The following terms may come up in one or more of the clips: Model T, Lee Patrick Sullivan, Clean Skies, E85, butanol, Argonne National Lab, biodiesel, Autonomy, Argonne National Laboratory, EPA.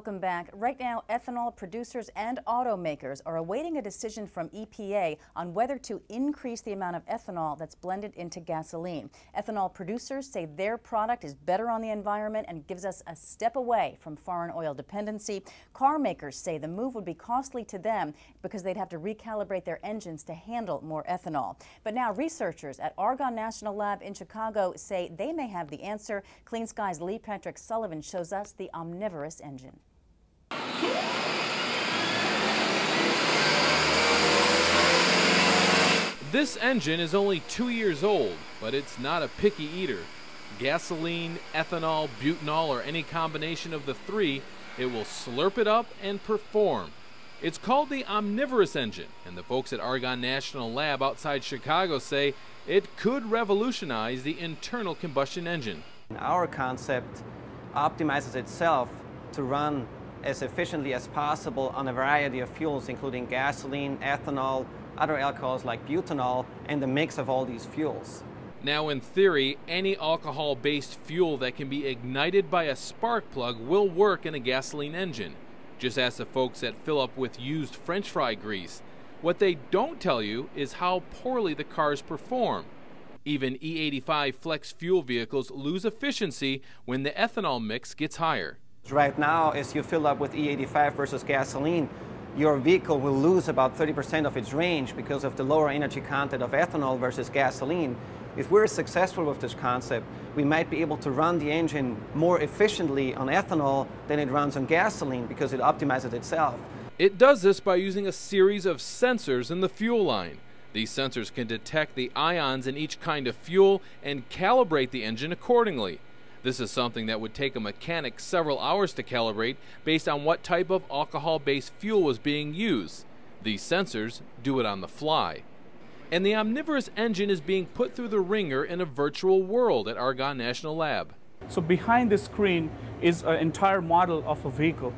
Welcome back. Right now, ethanol producers and automakers are awaiting a decision from EPA on whether to increase the amount of ethanol that's blended into gasoline. Ethanol producers say their product is better on the environment and gives us a step away from foreign oil dependency. Car makers say the move would be costly to them because they'd have to recalibrate their engines to handle more ethanol. But now researchers at Argonne National Lab in Chicago say they may have the answer. Clean Skies' Lee Patrick Sullivan shows us the omnivorous engine. This engine is only 2 years old, but it's not a picky eater. Gasoline, ethanol, butanol, or any combination of the three, it will slurp it up and perform. It's called the omnivorous engine, and the folks at Argonne National Lab outside Chicago say it could revolutionize the internal combustion engine. Our concept optimizes itself to run as efficiently as possible on a variety of fuels, including gasoline, ethanol, other alcohols like butanol, and the mix of all these fuels. Now, in theory, any alcohol-based fuel that can be ignited by a spark plug will work in a gasoline engine. Just ask the folks that fill up with used French fry grease. What they don't tell you is how poorly the cars perform. Even E85 flex fuel vehicles lose efficiency when the ethanol mix gets higher. Right now, as you fill up with E85 versus gasoline, your vehicle will lose about 30% of its range because of the lower energy content of ethanol versus gasoline. If we're successful with this concept, we might be able to run the engine more efficiently on ethanol than it runs on gasoline because it optimizes itself. It does this by using a series of sensors in the fuel line. These sensors can detect the ions in each kind of fuel and calibrate the engine accordingly. This is something that would take a mechanic several hours to calibrate based on what type of alcohol-based fuel was being used. These sensors do it on the fly. And the omnivorous engine is being put through the ringer in a virtual world at Argonne National Lab. So behind this screen is an entire model of a vehicle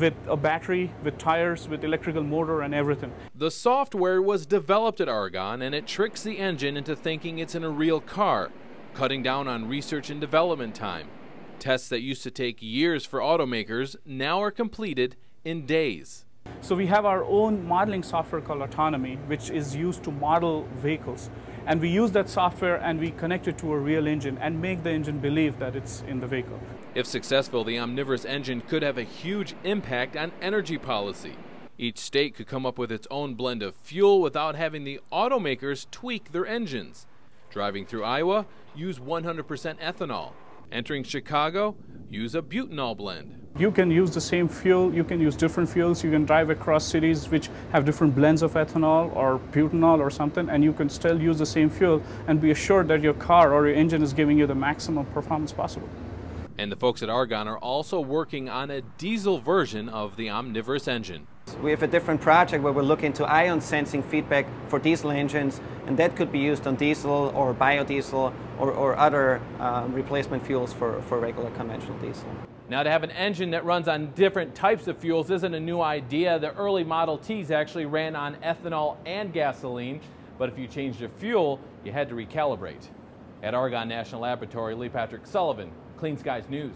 with a battery, with tires, with electrical motor and everything. The software was developed at Argonne, and it tricks the engine into thinking it's in a real car, cutting down on research and development time. Tests that used to take years for automakers now are completed in days. So we have our own modeling software called Autonomy, which is used to model vehicles. And we use that software and we connect it to a real engine and make the engine believe that it's in the vehicle. If successful, the omnivorous engine could have a huge impact on energy policy. Each state could come up with its own blend of fuel without having the automakers tweak their engines. Driving through Iowa, use 100% ethanol. Entering Chicago, use a butanol blend. You can use the same fuel, you can use different fuels, you can drive across cities which have different blends of ethanol or butanol or something, and you can still use the same fuel and be assured that your car or your engine is giving you the maximum performance possible. And the folks at Argonne are also working on a diesel version of the omnivorous engine. We have a different project where we're looking to ion sensing feedback for diesel engines, and that could be used on diesel or biodiesel or other replacement fuels for regular conventional diesel. Now, to have an engine that runs on different types of fuels isn't a new idea. The early Model Ts actually ran on ethanol and gasoline, but if you changed your fuel, you had to recalibrate. At Argonne National Laboratory, Lee Patrick Sullivan, Clean Skies News.